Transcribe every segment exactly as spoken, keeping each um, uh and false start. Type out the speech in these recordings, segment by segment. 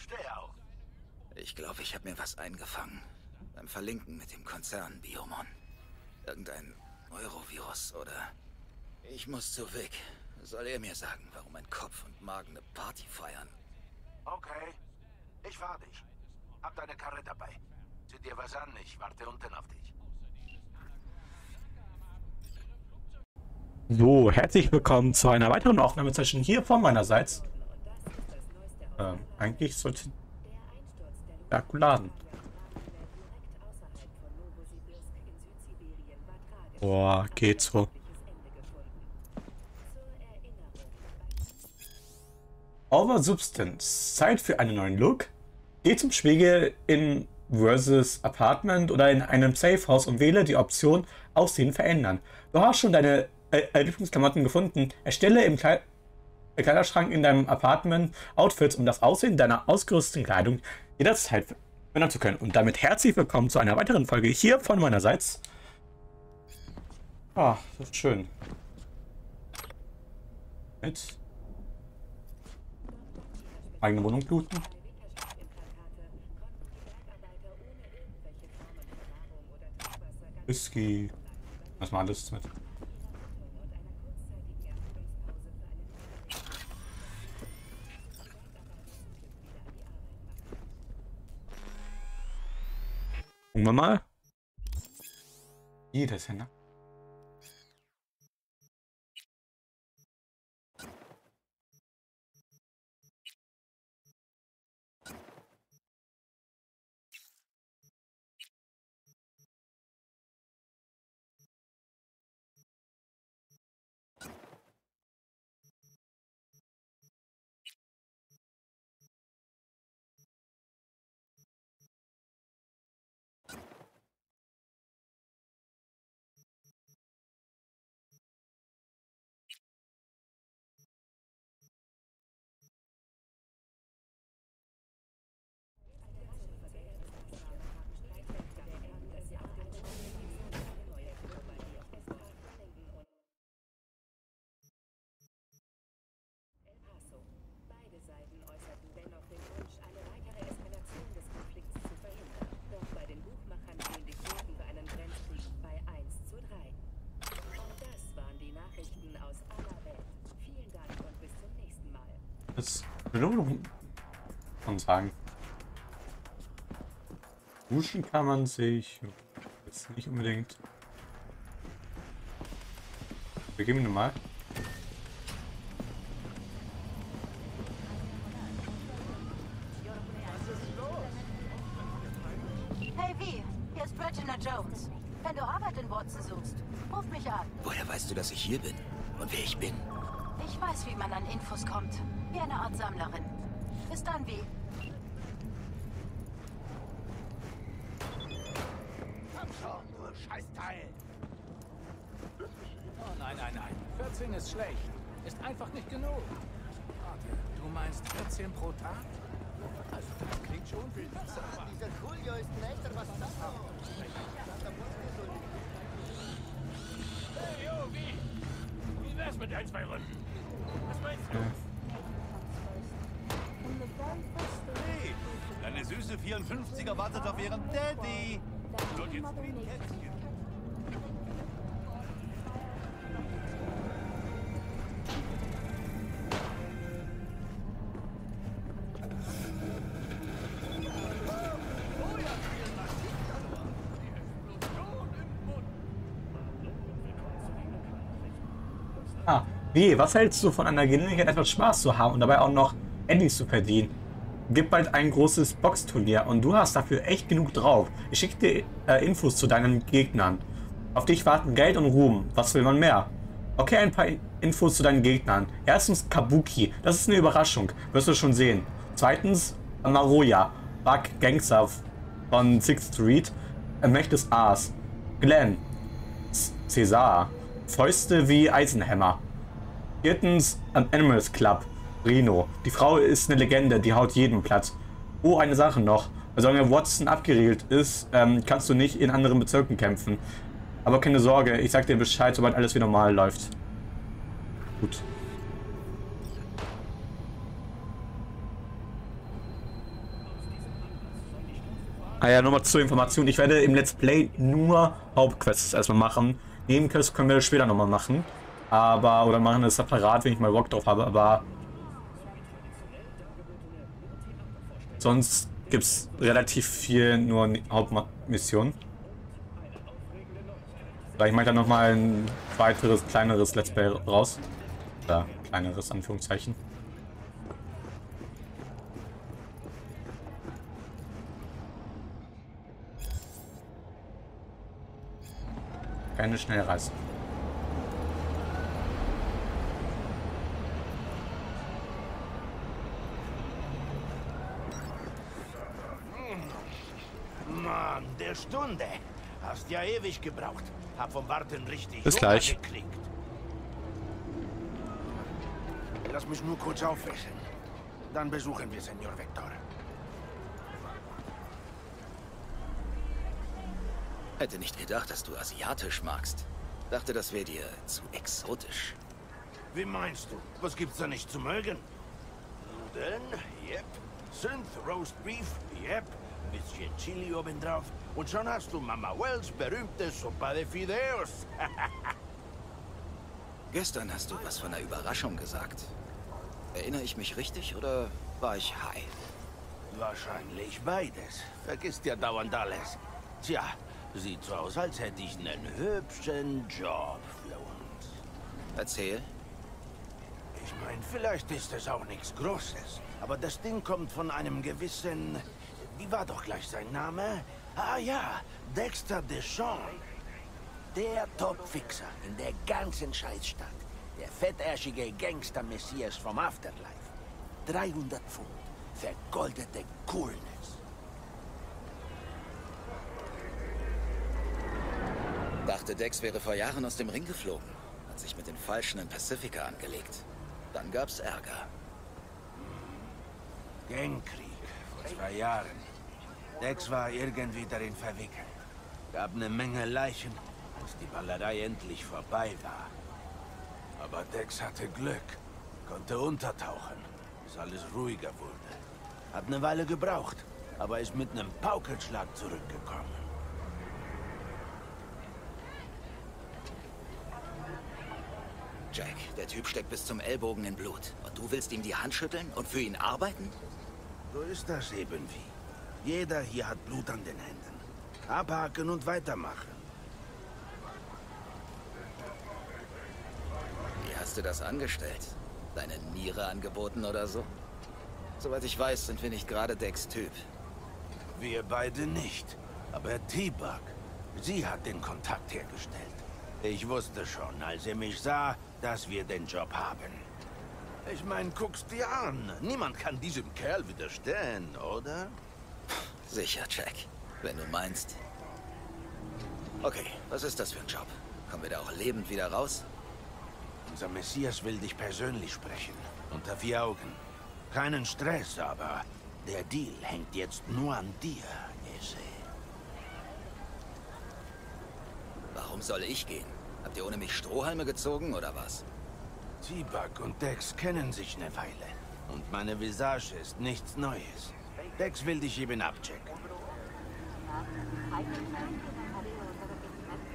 Steh auf. Ich glaube, ich habe mir was eingefangen. Beim Verlinken mit dem Konzern Biomon. Irgendein Neurovirus oder... Ich muss zu Vic. Soll er mir sagen, warum mein Kopf und Magen eine Party feiern? Okay. Ich fahr dich. Hab deine Karre dabei. Zieh dir was an, ich warte unten auf dich. So, herzlich willkommen zu einer weiteren Aufnahmesession hier von meinerseits. Ähm, eigentlich sollte... Akkuladen. Boah, geht so. Over Substance. Zeit für einen neuen Look. Geh zum Spiegel in versus Apartment oder in einem Safe House und wähle die Option Aussehen verändern. Du hast schon deine äh, Lieblingsklamotten gefunden. Erstelle im Kle Kleiderschrank in deinem Apartment Outfits, um das Aussehen deiner ausgerüsteten Kleidung jederzeit verändern zu können. Und damit herzlich willkommen zu einer weiteren Folge hier von meinerseits. Ah, das ist schön. Mit eigene Wohnung bluten. Whisky. Lass mal alles mit. Gucken wir mal. Jedes Händler. Von sagen. Duschen kann man sich jetzt nicht unbedingt. Wir gehen nun mal. Hey V, hier ist Regina Jones. Wenn du Arbeit in Watson suchst, ruf mich an. Woher weißt du, dass ich hier bin und wer ich bin? Ich weiß, wie man an Infos kommt. Wie eine Art Sammlerin. Bis dann, wie. Komm schon, du Scheißteil! Oh nein, nein, nein. vierzehn ist schlecht. Ist einfach nicht genug. Warte, du meinst vierzehn pro Tag? Also das klingt schon viel besser. Ah, dieser Julio ist ein echter Bastardo. Hey, yo, wie? Wie wär's mit ein, zwei Runden? Was meinst du? Hey, deine süße vierundfünfziger wartet auf ihren Daddy. Und jetzt ein Kätzchen. Ah, wie, was hältst du von einer Gelegenheit, etwas Spaß zu haben und dabei auch noch Handys zu verdienen? Gibt bald ein großes Boxturnier und du hast dafür echt genug drauf. Ich schicke dir äh, Infos zu deinen Gegnern. Auf dich warten Geld und Ruhm. Was will man mehr? Okay, ein paar Infos zu deinen Gegnern. Erstens Kabuki. Das ist eine Überraschung. Wirst du schon sehen. Zweitens Maroya. Bug Gangster von sixth Street. Mächt des Aas. Glenn. Cesar. Fäuste wie Eisenhammer. Viertens Animals Club. Reno. Die Frau ist eine Legende, die haut jeden Platz. Oh, eine Sache noch. Solange Watson abgeriegelt ist, ähm, kannst du nicht in anderen Bezirken kämpfen. Aber keine Sorge, ich sag dir Bescheid, sobald alles wieder normal läuft. Gut. Ah ja, nochmal zur Information. Ich werde im Let's Play nur Hauptquests erstmal machen. Nebenquests können wir später nochmal machen. Aber, oder machen das separat, wenn ich mal Bock drauf habe. Aber sonst gibt es relativ viel nur Hauptmissionen. Ich mache dann nochmal ein weiteres, kleineres Let's Play raus. Oder kleineres, Anführungszeichen. Keine Schnellreise. Mann, der Stunde. Hast ja ewig gebraucht. Hab vom Warten richtig. Bis gleich. Lass mich nur kurz aufwischen. Dann besuchen wir Senior Vektor. Hätte nicht gedacht, dass du asiatisch magst. Dachte, das wäre dir zu exotisch. Wie meinst du? Was gibt's da nicht zu mögen? Nudeln, yep. Synth Roast Beef, yep. Ein bisschen Chili obendrauf. Und schon hast du Mama Wells berühmte Sopa de Fideos. Gestern hast du was von einer Überraschung gesagt. Erinnere ich mich richtig oder war ich high? Wahrscheinlich beides. Vergisst ja dauernd alles. Tja. Sieht so aus, als hätte ich einen hübschen Job für uns. Erzähl. Ich meine, vielleicht ist es auch nichts Großes. Aber das Ding kommt von einem gewissen... Wie war doch gleich sein Name? Ah ja, Dexter DeShawn. Der Topfixer in der ganzen Scheißstadt. Der fettärschige Gangster-Messias vom Afterlife. dreihundert Pfund. Vergoldete Coolness. Dachte, Dex wäre vor Jahren aus dem Ring geflogen. Hat sich mit den Falschen in Pacifica angelegt. Dann gab's Ärger. Gangkrieg vor zwei Jahren. Dex war irgendwie darin verwickelt. Gab eine Menge Leichen, als die Ballerei endlich vorbei war. Aber Dex hatte Glück. Konnte untertauchen, bis alles ruhiger wurde. Hat eine Weile gebraucht, aber ist mit einem Paukenschlag zurückgekommen. Jack, der Typ steckt bis zum Ellbogen in Blut. Und du willst ihm die Hand schütteln und für ihn arbeiten? So ist das eben wie. Jeder hier hat Blut an den Händen. Abhaken und weitermachen. Wie hast du das angestellt? Deine Niere angeboten oder so? Soweit ich weiß, sind wir nicht gerade Dex Typ. Wir beide nicht. Aber T-Bug, sie hat den Kontakt hergestellt. Ich wusste schon, als er mich sah, dass wir den Job haben. Ich meine, guck's dir an. Niemand kann diesem Kerl widerstehen, oder? Sicher, Jack. Wenn du meinst. Okay, was ist das für ein Job? Kommen wir da auch lebend wieder raus? Unser Messias will dich persönlich sprechen. Unter vier Augen. Keinen Stress, aber der Deal hängt jetzt nur an dir, Ese. Warum soll ich gehen? Habt ihr ohne mich Strohhalme gezogen, oder was? T-Bug und Dex kennen sich eine Weile. Und meine Visage ist nichts Neues. Dex will dich eben abchecken.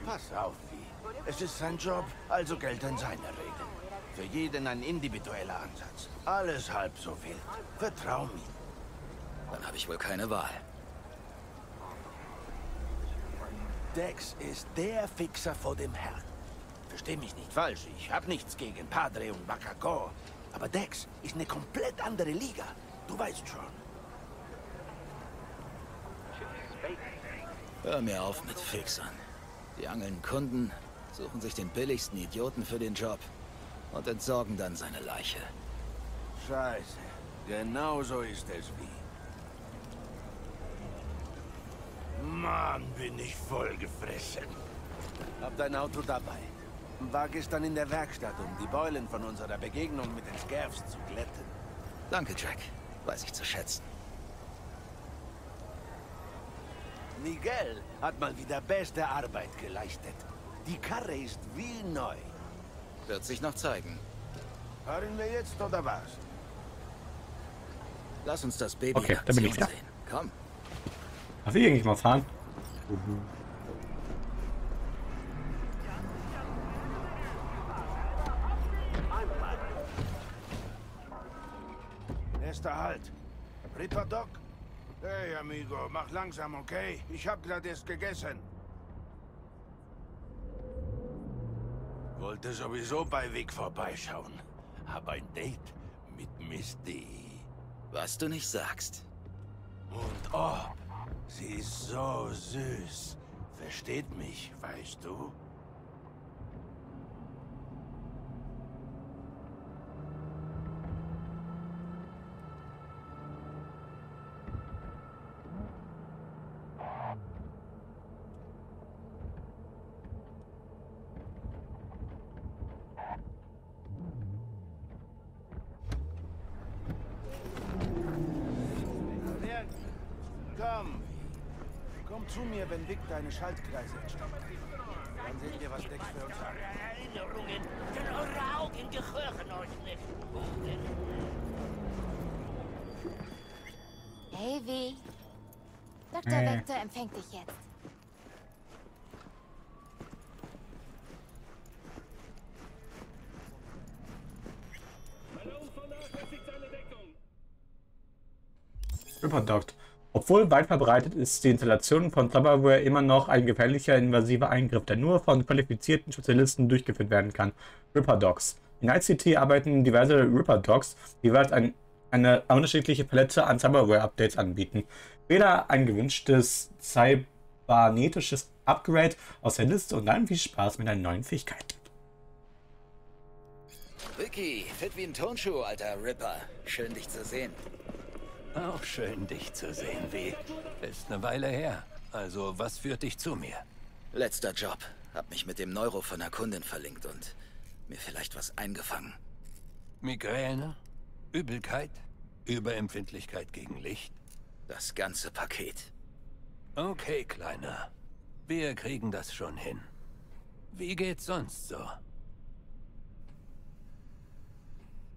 Pass auf, V. Es ist sein Job, also gelten seine Regeln. Für jeden ein individueller Ansatz. Alles halb so wild. Vertrau mir. Dann habe ich wohl keine Wahl. Dex ist der Fixer vor dem Herrn. Versteh mich nicht falsch, ich hab nichts gegen Padre und Bakako. Aber Dex ist eine komplett andere Liga. Du weißt schon. Hör mir auf mit Fixern. Die angeln Kunden, suchen sich den billigsten Idioten für den Job und entsorgen dann seine Leiche. Scheiße, genau so ist es wie. Mann, bin ich voll gefressen. Hab dein Auto dabei. War gestern in der Werkstatt, um die Beulen von unserer Begegnung mit den Scavs zu glätten. Danke, Jack. Weiß ich zu schätzen. Miguel hat mal wieder beste Arbeit geleistet. Die Karre ist wie neu. Wird sich noch zeigen. Fahren wir jetzt, oder was? Lass uns das Baby okay, da bin ich sehen. Komm. Darf ich eigentlich mal fahren? Mhm. Nächster Halt. Ripper Doc? Hey, Amigo, mach langsam, okay? Ich hab grad erst gegessen. Wollte sowieso bei Vic vorbeischauen. Hab ein Date mit Miss D. Was du nicht sagst. Und oh, sie ist so süß. Versteht mich, weißt du? Zu mir, wenn Vic deine Schaltkreise entstanden. Dann sehen wir, was Dexter uns sagt. Erinnerungen, denn eure Augen gehören euch nicht. Hey, V. Doktor Äh. Vektor empfängt dich jetzt. Überdockt. Obwohl weit verbreitet ist die Installation von Cyberware immer noch ein gefährlicher invasiver Eingriff, der nur von qualifizierten Spezialisten durchgeführt werden kann. Ripper Docs. In Night City arbeiten diverse Ripper Docs, die jeweils ein, eine unterschiedliche Palette an Cyberware-Updates anbieten. Weder ein gewünschtes cybernetisches Upgrade aus der Liste und dann viel Spaß mit einer neuen Fähigkeit. Vicky, fit wie ein Turnschuh, alter Ripper. Schön, dich zu sehen. Auch schön, dich zu sehen, W. Ist eine Weile her. Also, was führt dich zu mir? Letzter Job. Hab mich mit dem Neuro von einer Kundin verlinkt und mir vielleicht was eingefangen. Migräne, Übelkeit, Überempfindlichkeit gegen Licht. Das ganze Paket. Okay, Kleiner. Wir kriegen das schon hin. Wie geht's sonst so?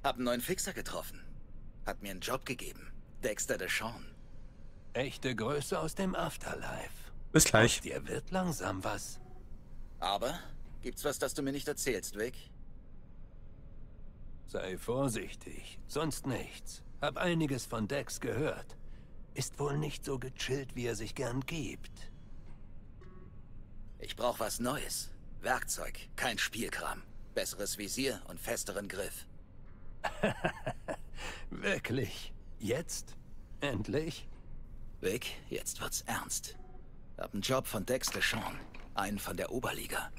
Hab einen neuen Fixer getroffen. Hat mir einen Job gegeben. Dexter DeShawn. Echte Größe aus dem Afterlife. Bis gleich. Aus dir wird langsam was. Aber gibt's was, das du mir nicht erzählst, Vic? Sei vorsichtig, sonst nichts. Hab einiges von Dex gehört. Ist wohl nicht so gechillt, wie er sich gern gibt. Ich brauch was Neues. Werkzeug, kein Spielkram. Besseres Visier und festeren Griff. Wirklich? Jetzt? Endlich? Vic, jetzt wird's ernst. Hab einen Job von Dex DeShawn, einen von der Oberliga.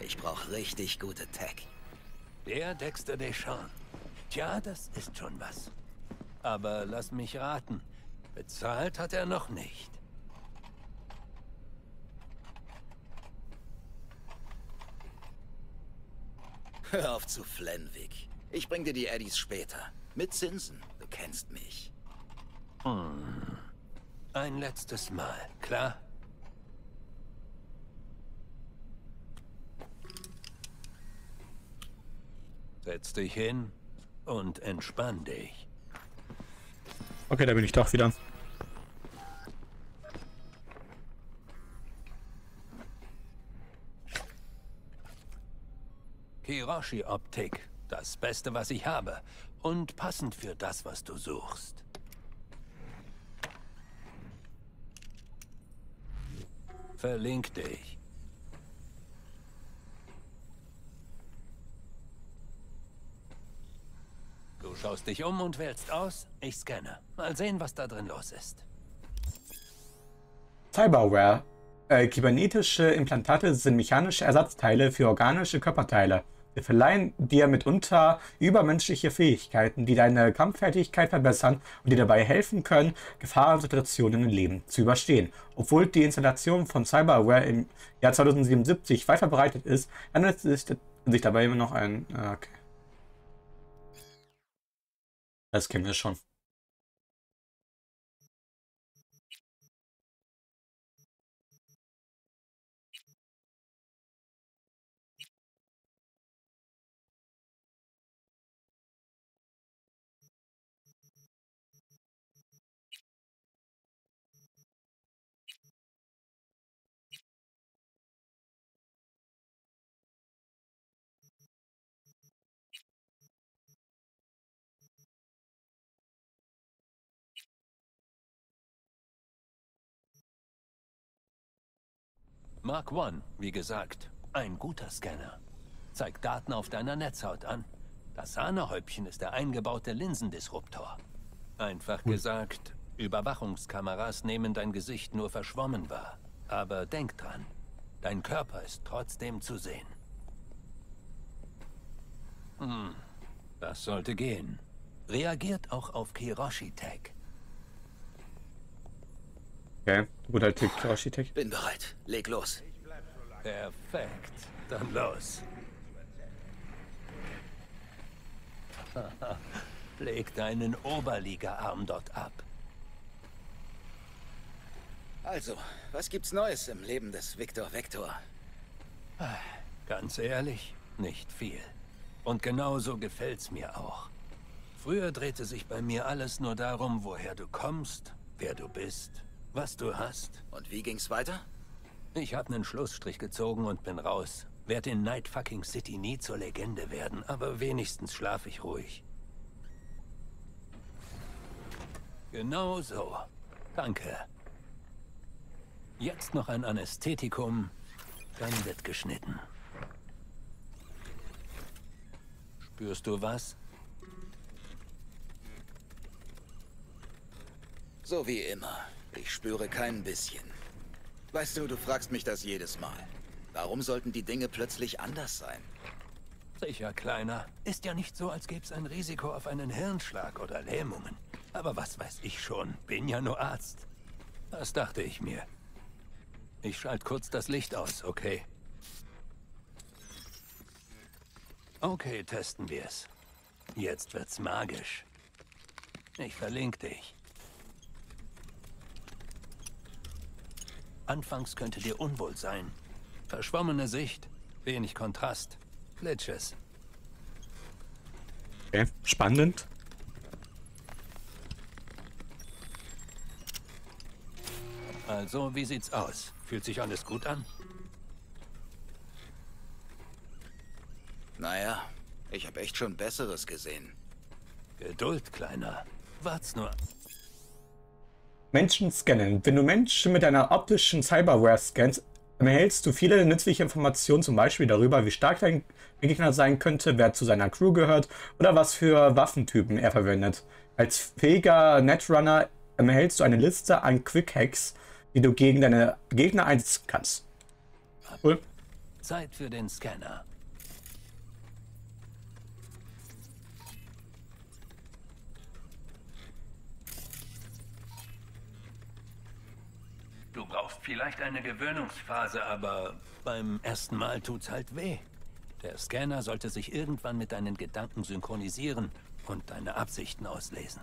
Ich brauch richtig gute Tech. Der Dexter DeShawn. Tja, das ist schon was. Aber lass mich raten, bezahlt hat er noch nicht. Hör auf zu flennen, Vic. Ich bring dir die Eddies später. Mit Zinsen. Du kennst mich. Hm. Ein letztes Mal, klar? Setz dich hin und entspann dich. Okay, da bin ich doch wieder. Kiroshi-Optik. Das Beste, was ich habe. Und passend für das, was du suchst. Verlink dich. Du schaust dich um und wählst aus. Ich scanne. Mal sehen, was da drin los ist. Cyberware. Äh, kybernetische Implantate sind mechanische Ersatzteile für organische Körperteile. Wir verleihen dir mitunter übermenschliche Fähigkeiten, die deine Kampffertigkeit verbessern und dir dabei helfen können, Gefahrensituationen im Leben zu überstehen. Obwohl die Installation von Cyberware im Jahr zweitausendsiebenundsiebzig weit verbreitet ist, handelt es sich dabei immer noch ein... Okay. Das kennen wir schon. Mark eins, wie gesagt, ein guter Scanner. Zeigt Daten auf deiner Netzhaut an. Das Sahnehäubchen ist der eingebaute Linsendisruptor. Einfach hm. gesagt, Überwachungskameras nehmen dein Gesicht nur verschwommen wahr. Aber denk dran, dein Körper ist trotzdem zu sehen. Hm, das sollte gehen. Reagiert auch auf Kiroshi-Tech. Okay, gut, halt Kiroshi-Tech. Bin bereit, leg los. Perfekt, dann los. Leg deinen Oberliga-Arm dort ab. Also, was gibt's Neues im Leben des Viktor Vektor? Ganz ehrlich, nicht viel. Und genauso gefällt's mir auch. Früher drehte sich bei mir alles nur darum, woher du kommst, wer du bist, was du hast. Und wie ging's weiter? Ich hab einen Schlussstrich gezogen und bin raus. Werd in Night fucking City nie zur Legende werden, aber wenigstens schlaf ich ruhig. Genau so. Danke. Jetzt noch ein Anästhetikum, dann wird geschnitten. Spürst du was? So wie immer. Ich spüre kein bisschen. Weißt du, du fragst mich das jedes Mal. Warum sollten die Dinge plötzlich anders sein? Sicher, Kleiner. Ist ja nicht so, als gäbe es ein Risiko auf einen Hirnschlag oder Lähmungen. Aber was weiß ich schon, bin ja nur Arzt. Das dachte ich mir. Ich schalte kurz das Licht aus, okay? Okay, testen wir's. Jetzt wird's magisch. Ich verlinke dich. Anfangs könnte dir unwohl sein. Verschwommene Sicht, wenig Kontrast, Glitches. Okay, spannend. Also, wie sieht's aus? Fühlt sich alles gut an? Naja, ich habe echt schon Besseres gesehen. Geduld, Kleiner. Wart's nur. Menschen scannen. Wenn du Menschen mit einer optischen Cyberware scannst, erhältst du viele nützliche Informationen, zum Beispiel darüber, wie stark dein Gegner sein könnte, wer zu seiner Crew gehört oder was für Waffentypen er verwendet. Als fähiger Netrunner erhältst du eine Liste an Quick-Hacks, die du gegen deine Gegner einsetzen kannst. Cool. Zeit für den Scanner. Du brauchst vielleicht eine Gewöhnungsphase, aber beim ersten Mal tut's halt weh. Der Scanner sollte sich irgendwann mit deinen Gedanken synchronisieren und deine Absichten auslesen.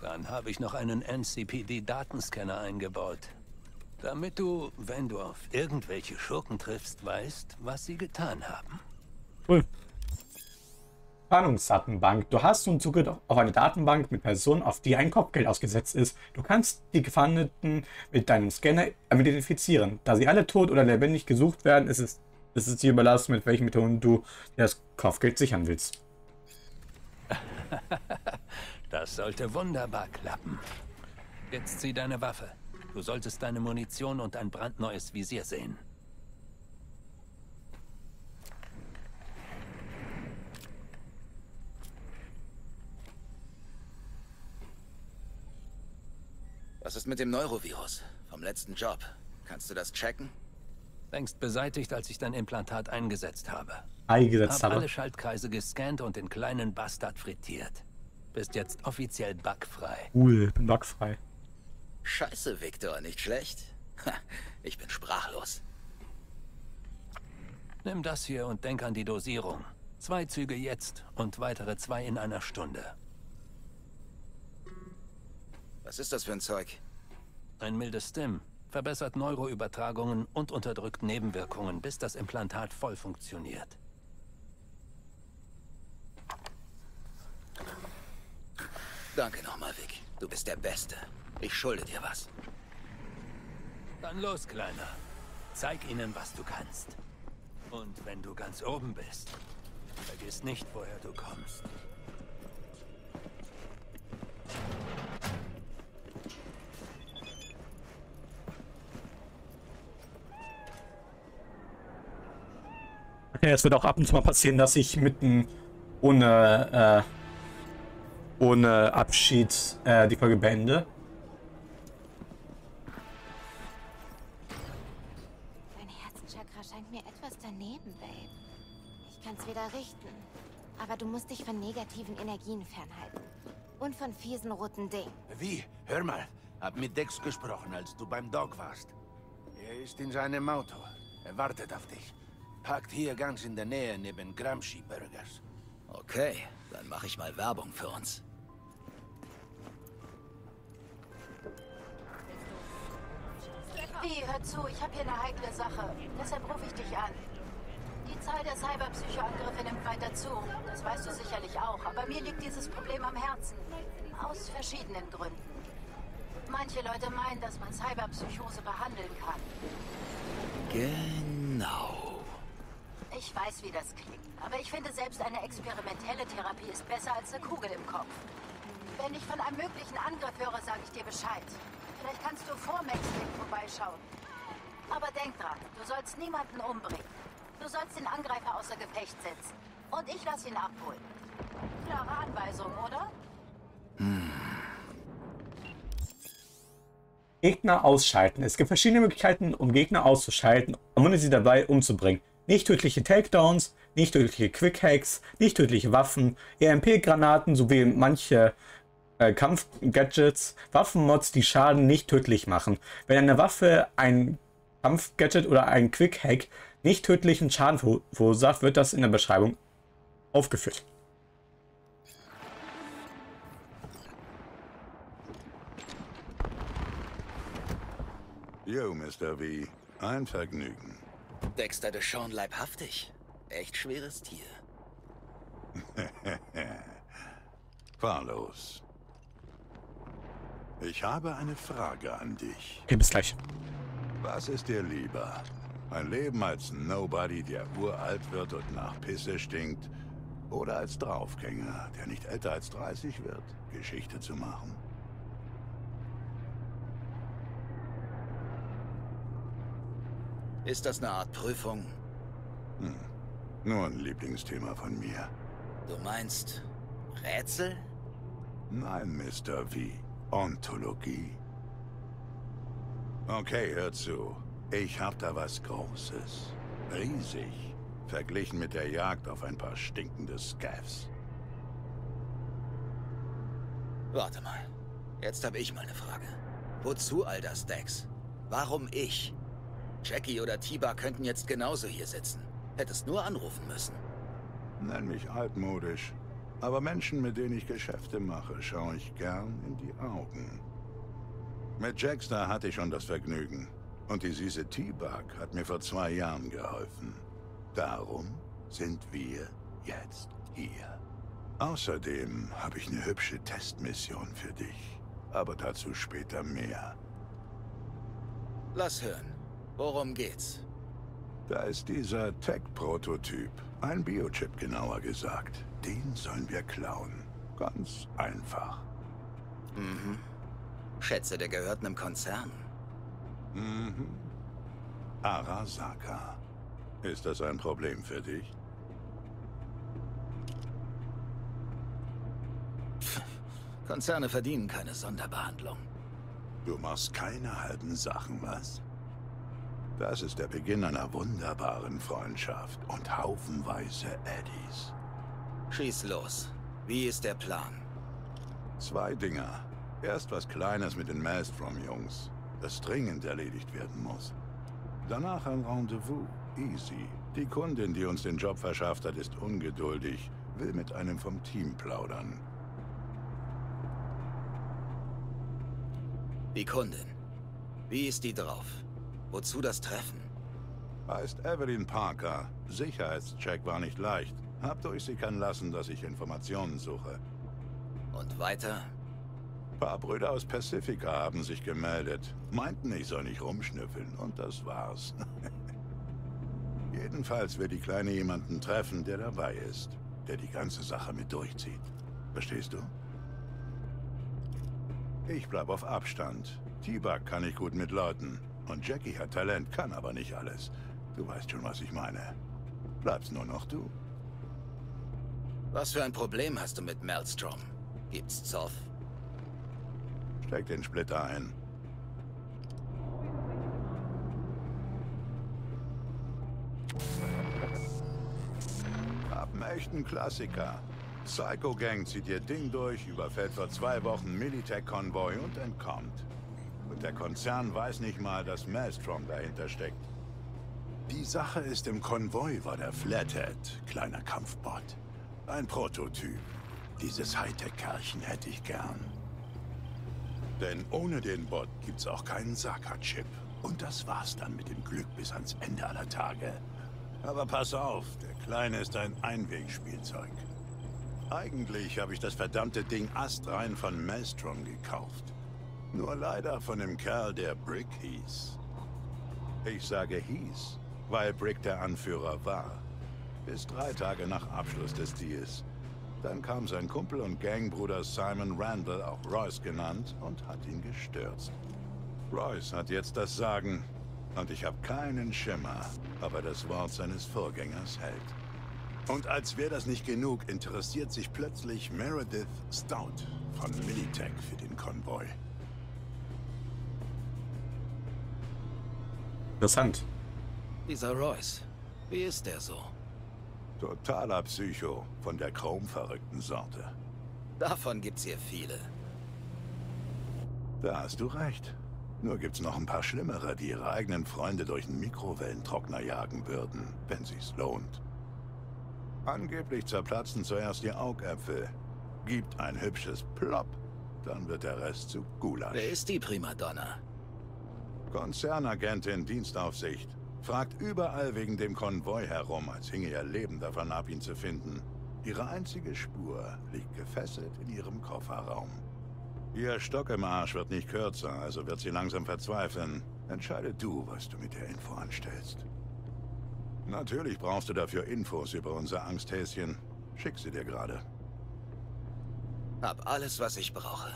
Dann habe ich noch einen N C P D-Datenscanner eingebaut. Damit du, wenn du auf irgendwelche Schurken triffst, weißt, was sie getan haben. Cool. Spannungsdatenbank. Du hast nun Zugriff auf eine Datenbank mit Personen, auf die ein Kopfgeld ausgesetzt ist. Du kannst die Gefangenen mit deinem Scanner identifizieren. Da sie alle tot oder lebendig gesucht werden, ist es, ist es dir überlassen, mit welchen Methoden du das Kopfgeld sichern willst. Das sollte wunderbar klappen. Jetzt zieh deine Waffe. Du solltest deine Munition und ein brandneues Visier sehen. Was ist mit dem Neurovirus? Vom letzten Job. Kannst du das checken? Längst beseitigt, als ich dein Implantat eingesetzt habe. Eingesetzt habe? Hab alle Schaltkreise gescannt und den kleinen Bastard frittiert. Bist jetzt offiziell bugfrei. Cool, bin bugfrei. Scheiße, Viktor, nicht schlecht. Ha, ich bin sprachlos. Nimm das hier und denk an die Dosierung. Zwei Züge jetzt und weitere zwei in einer Stunde. Was ist das für ein Zeug? Ein mildes Stim. Verbessert Neuroübertragungen und unterdrückt Nebenwirkungen, bis das Implantat voll funktioniert. Danke nochmal, Vic. Du bist der Beste. Ich schulde dir was. Dann los, Kleiner. Zeig ihnen, was du kannst. Und wenn du ganz oben bist, vergiss nicht, woher du kommst. Es wird auch ab und zu mal passieren, dass ich mitten ohne, äh, ohne Abschied äh, die Folge beende. Dein Herzenchakra scheint mir etwas daneben, Babe. Ich kann's wieder richten. Aber du musst dich von negativen Energien fernhalten. Und von fiesen roten Dingen. Wie? Hör mal. Hab mit Dex gesprochen, als du beim Dog warst. Er ist in seinem Auto. Er wartet auf dich. Parkt hier ganz in der Nähe neben Gramsci-Burgers. Okay, dann mache ich mal Werbung für uns. Wie, hör zu, ich habe hier eine heikle Sache. Deshalb rufe ich dich an. Die Zahl der Cyberpsychoangriffe nimmt weiter zu. Das weißt du sicherlich auch, aber mir liegt dieses Problem am Herzen. Aus verschiedenen Gründen. Manche Leute meinen, dass man Cyberpsychose behandeln kann. Genau. Ich weiß, wie das klingt, aber ich finde, selbst eine experimentelle Therapie ist besser als eine Kugel im Kopf. Wenn ich von einem möglichen Angriff höre, sage ich dir Bescheid. Vielleicht kannst du vor Maxwell vorbeischauen. Aber denk dran, du sollst niemanden umbringen. Du sollst den Angreifer außer Gefecht setzen. Und ich lasse ihn abholen. Klare Anweisung, oder? Hm. Gegner ausschalten. Es gibt verschiedene Möglichkeiten, um Gegner auszuschalten, ohne sie dabei umzubringen. Nicht tödliche Takedowns, nicht tödliche Quickhacks, nicht tödliche Waffen, E M P-Granaten sowie manche äh, Kampfgadgets, Waffenmods, die Schaden nicht tödlich machen. Wenn eine Waffe, ein Kampfgadget oder ein Quickhack nicht tödlichen Schaden verursacht, wird das in der Beschreibung aufgeführt. Yo, Mister V, ein Vergnügen. Dexter DeShawn leibhaftig. Echt schweres Tier. Fahrlos. Ich habe eine Frage an dich. Hey, bis gleich. Was ist dir lieber? Ein Leben als Nobody, der uralt wird und nach Pisse stinkt? Oder als Draufgänger, der nicht älter als dreißig wird, Geschichte zu machen? Ist das eine Art Prüfung? Hm. Nur ein Lieblingsthema von mir. Du meinst Rätsel? Nein, Mister V. Ontologie. Okay, hör zu. Ich hab da was Großes. Riesig. Verglichen mit der Jagd auf ein paar stinkende Scavs. Warte mal. Jetzt habe ich mal eine Frage. Wozu all das, Dex? Warum ich? Jackie oder T-Bug könnten jetzt genauso hier sitzen. Hättest nur anrufen müssen. Nenn mich altmodisch. Aber Menschen, mit denen ich Geschäfte mache, schaue ich gern in die Augen. Mit Jackster hatte ich schon das Vergnügen. Und die süße T-Bug hat mir vor zwei Jahren geholfen. Darum sind wir jetzt hier. Außerdem habe ich eine hübsche Testmission für dich. Aber dazu später mehr. Lass hören. Worum geht's? Da ist dieser Tech-Prototyp. Ein Biochip, genauer gesagt. Den sollen wir klauen. Ganz einfach. Mhm. Schätze, der gehört einem Konzern. Mhm. Arasaka. Ist das ein Problem für dich? Pff. Konzerne verdienen keine Sonderbehandlung. Du machst keine halben Sachen, was? Das ist der Beginn einer wunderbaren Freundschaft und haufenweise Eddies. Schieß los. Wie ist der Plan? Zwei Dinger. Erst was Kleines mit den Maelstrom-Jungs, das dringend erledigt werden muss. Danach ein Rendezvous. Easy. Die Kundin, die uns den Job verschafft hat, ist ungeduldig, will mit einem vom Team plaudern. Die Kundin. Wie ist die drauf? Wozu das Treffen? Heißt Evelyn Parker. Sicherheitscheck war nicht leicht. Hab durchsickern lassen, dass ich Informationen suche. Und weiter? Paar Brüder aus Pacifica haben sich gemeldet. Meinten, ich soll nicht rumschnüffeln. Und das war's. Jedenfalls will die Kleine jemanden treffen, der dabei ist. Der die ganze Sache mit durchzieht. Verstehst du? Ich bleib auf Abstand. T-Bug kann ich gut mit Leuten. Und Jackie hat Talent, kann aber nicht alles. Du weißt schon, was ich meine. Bleibst nur noch du. Was für ein Problem hast du mit Maelstrom? Gibt's Zoff? Steck den Splitter ein. Hab einen echten Klassiker. Psycho Gang zieht ihr Ding durch, überfällt vor zwei Wochen Militech-Konvoi und entkommt. Und der Konzern weiß nicht mal, dass Maelstrom dahinter steckt. Die Sache ist, im Konvoi war der Flathead, kleiner Kampfbot. Ein Prototyp. Dieses Hightech-Kerlchen hätte ich gern. Denn ohne den Bot gibt's auch keinen Saka-Chip. Und das war's dann mit dem Glück bis ans Ende aller Tage. Aber pass auf, der Kleine ist ein Einwegspielzeug. Eigentlich habe ich das verdammte Ding astrein von Maelstrom gekauft. Nur leider von dem Kerl, der Brick hieß. Ich sage hieß, weil Brick der Anführer war. Bis drei Tage nach Abschluss des Deals. Dann kam sein Kumpel und Gangbruder Simon Randall, auch Royce genannt, und hat ihn gestürzt. Royce hat jetzt das Sagen, und ich habe keinen Schimmer, ob er das Wort seines Vorgängers hält. Und als wäre das nicht genug, interessiert sich plötzlich Meredith Stout von Militech für den Konvoi. Interessant. Dieser Royce, wie ist der so? Totaler Psycho, von der chromverrückten Sorte. Davon gibt's hier viele. Da hast du recht. Nur gibt's noch ein paar Schlimmere, die ihre eigenen Freunde durch einen Mikrowellentrockner jagen würden, wenn sich's lohnt. Angeblich zerplatzen zuerst die Augäpfel. Gibt ein hübsches Plopp, dann wird der Rest zu Gulasch. Wer ist die Primadonna? Konzernagentin, Dienstaufsicht. Fragt überall wegen dem Konvoi herum, als hinge ihr Leben davon ab, ihn zu finden. Ihre einzige Spur liegt gefesselt in ihrem Kofferraum. Ihr Stock im Arsch wird nicht kürzer, also wird sie langsam verzweifeln. Entscheide du, was du mit der Info anstellst. Natürlich brauchst du dafür Infos über unser Angsthäschen. Schick sie dir gerade. Hab alles, was ich brauche.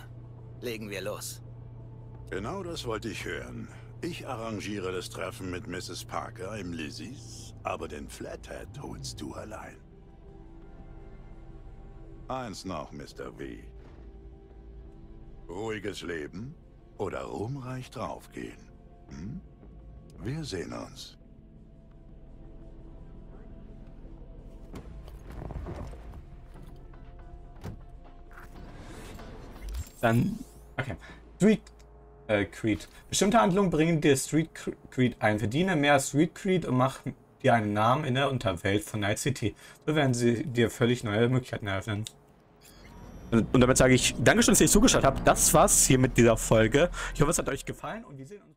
Legen wir los. Genau das wollte ich hören. Ich arrangiere das Treffen mit Misses Parker im Lizzy's, aber den Flathead holst du allein. Eins noch, Mister V. Ruhiges Leben oder ruhmreich draufgehen? Hm? Wir sehen uns. Dann, okay. Tweet. Äh, Creed. Bestimmte Handlungen bringen dir Street Creed ein. Verdiene mehr Street Creed und mach dir einen Namen in der Unterwelt von Night City. So werden sie dir völlig neue Möglichkeiten eröffnen. Und damit sage ich Dankeschön, dass ihr zugeschaut habt. Das war's hier mit dieser Folge. Ich hoffe, es hat euch gefallen und wir sehen uns.